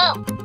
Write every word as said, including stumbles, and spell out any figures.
bump.